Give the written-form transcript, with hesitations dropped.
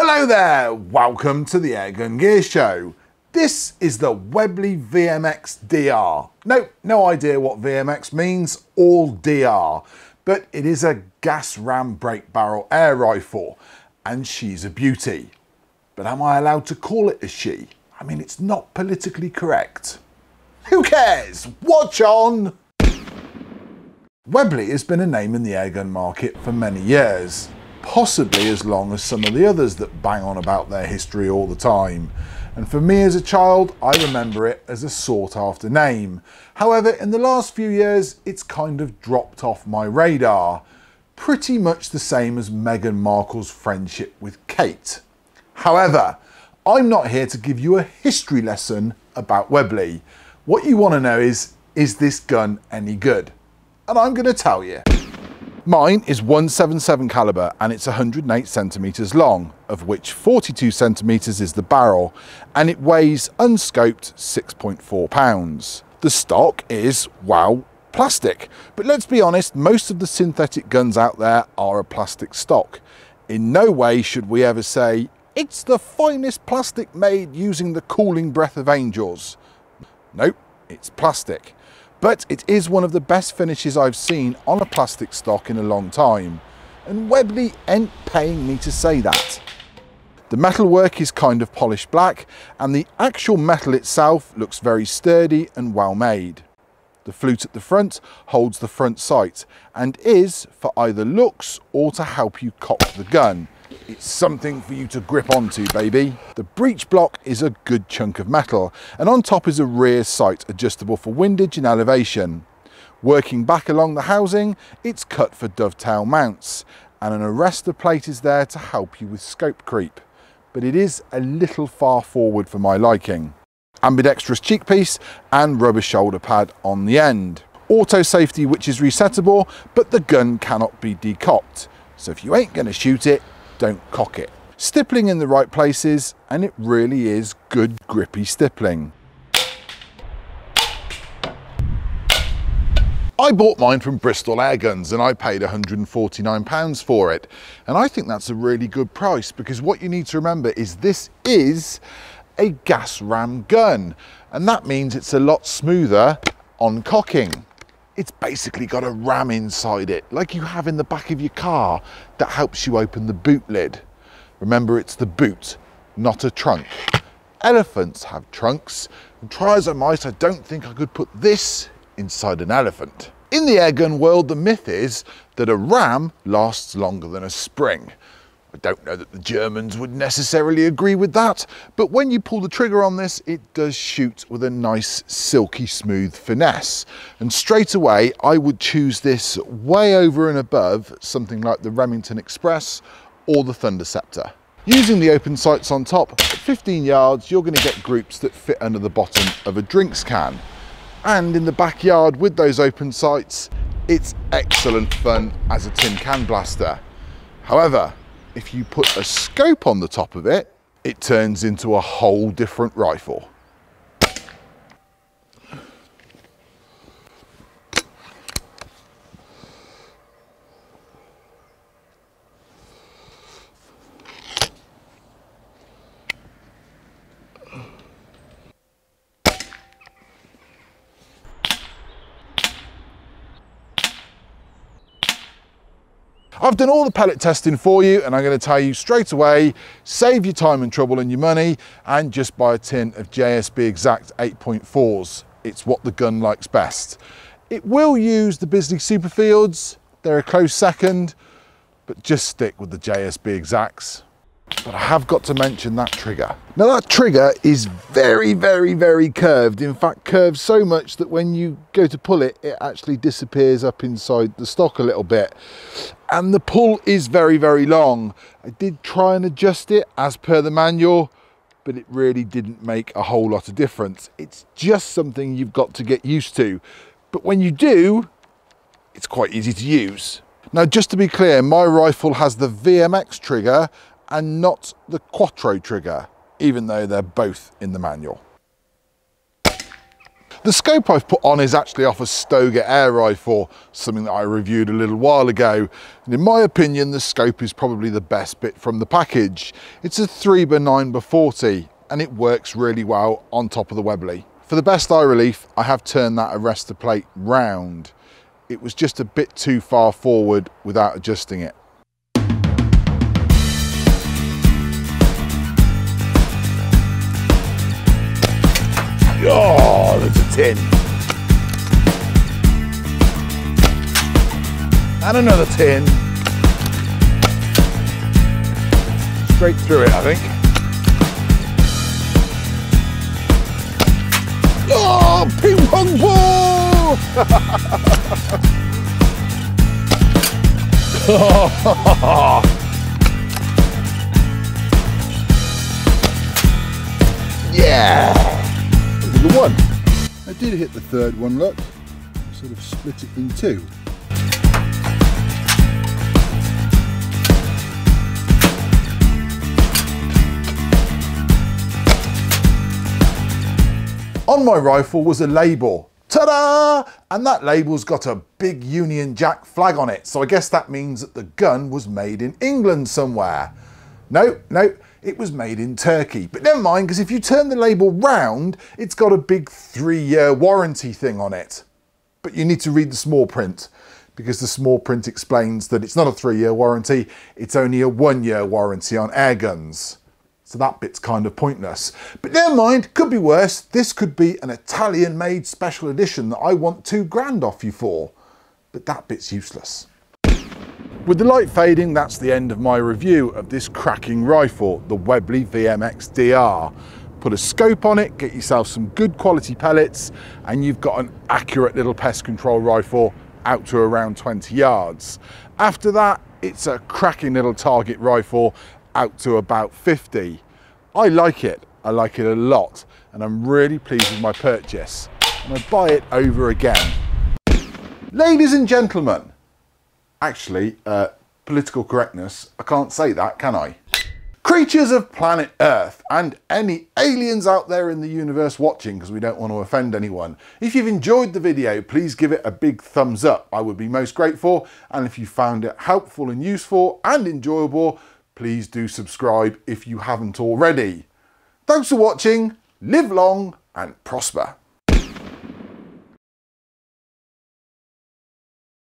Hello there, welcome to the Airgun Gear Show. This is the Webley VMX DR. Nope, no idea what VMX means, all DR, but it is a gas ram brake barrel air rifle, and she's a beauty. But am I allowed to call it a she? I mean, it's not politically correct. Who cares? Watch on! Webley has been a name in the airgun market for many years, possibly as long as some of the others that bang on about their history all the time. And for me as a child, I remember it as a sought-after name. However, in the last few years, it's kind of dropped off my radar, pretty much the same as Meghan Markle's friendship with Kate. However, I'm not here to give you a history lesson about Webley. What you want to know is this gun any good? And I'm going to tell you. Mine is 177 caliber and it's 108 centimeters long, of which 42 centimeters is the barrel, and it weighs unscoped 6.4 pounds. The stock is, wow, plastic. But let's be honest, most of the synthetic guns out there are a plastic stock. In no way should we ever say, it's the finest plastic made using the cooling breath of angels. Nope, it's plastic. But it is one of the best finishes I've seen on a plastic stock in a long time, and Webley ain't paying me to say that. The metalwork is kind of polished black, and the actual metal itself looks very sturdy and well made. The flute at the front holds the front sight, and is for either looks or to help you cock the gun. It's something for you to grip onto, baby. The breech block is a good chunk of metal, and on top is a rear sight adjustable for windage and elevation. Working back along the housing, it's cut for dovetail mounts, and an arrestor plate is there to help you with scope creep, but it is a little far forward for my liking. Ambidextrous cheek piece and rubber shoulder pad on the end. Auto safety, which is resettable, but the gun cannot be decocked, so if you ain't going to shoot it, don't cock it. Stippling in the right places, and it really is good grippy stippling. I bought mine from Bristol Airguns and I paid £149 for it. And I think that's a really good price, because what you need to remember is this is a gas ram gun. And that means it's a lot smoother on cocking. It's basically got a ram inside it, like you have in the back of your car, that helps you open the boot lid. Remember, it's the boot, not a trunk. Elephants have trunks, and try as I might, I don't think I could put this inside an elephant. In the airgun world, the myth is that a ram lasts longer than a spring. I don't know that the Germans would necessarily agree with that, but when you pull the trigger on this, it does shoot with a nice silky smooth finesse. And straight away, I would choose this way over and above something like the Remington Express or the Thunderceptor. Using the open sights on top, at 15 yards, you're going to get groups that fit under the bottom of a drinks can. And in the backyard with those open sights, it's excellent fun as a tin can blaster. However, if you put a scope on the top of it, it turns into a whole different rifle. I've done all the pellet testing for you, and I'm going to tell you straight away, save your time and trouble and your money and just buy a tin of JSB Exact 8.4s. It's what the gun likes best. It will use the Bisley Superfields, they're a close second, but just stick with the JSB Exacts. But I have got to mention that trigger. Now that trigger is very, very, very curved. In fact, curved so much that when you go to pull it, it actually disappears up inside the stock a little bit. And the pull is very, very long. I did try and adjust it as per the manual, but it really didn't make a whole lot of difference. It's just something you've got to get used to. But when you do, it's quite easy to use. Now, just to be clear, my rifle has the VMX trigger and not the Quattro trigger, even though they're both in the manual. The scope I've put on is actually off a Stoga air rifle, something that I reviewed a little while ago, and in my opinion the scope is probably the best bit from the package. It's a 3x9x40 and it works really well on top of the Webley. For the best eye relief, I have turned that arrestor plate round. It was just a bit too far forward without adjusting it. Oh, that's a 10. And another 10. Straight through it, I think. Oh, ping pong ball! Yeah! The one. I did hit the third one, look. I sort of split it in two. On my rifle was a label. Ta-da! And that label's got a big Union Jack flag on it, so I guess that means that the gun was made in England somewhere. No. It was made in Turkey, but never mind, because if you turn the label round, it's got a big 3-year warranty thing on it. But you need to read the small print, because the small print explains that it's not a 3-year warranty, it's only a 1-year warranty on air guns. So that bit's kind of pointless. But never mind, could be worse. This could be an Italian-made special edition that I want £2,000 off you for. But that bit's useless. With the light fading, that's the end of my review of this cracking rifle, the Webley VMX DR. Put a scope on it, get yourself some good quality pellets, and you've got an accurate little pest control rifle out to around 20 yards. After that, it's a cracking little target rifle out to about 50. I like it a lot, and I'm really pleased with my purchase. And I buy it over again. Ladies and gentlemen, actually, political correctness, I can't say that, can I? Creatures of planet Earth and any aliens out there in the universe watching, because we don't want to offend anyone. If you've enjoyed the video, please give it a big thumbs up. I would be most grateful. And if you found it helpful and useful and enjoyable, please do subscribe if you haven't already. Thanks for watching, live long and prosper.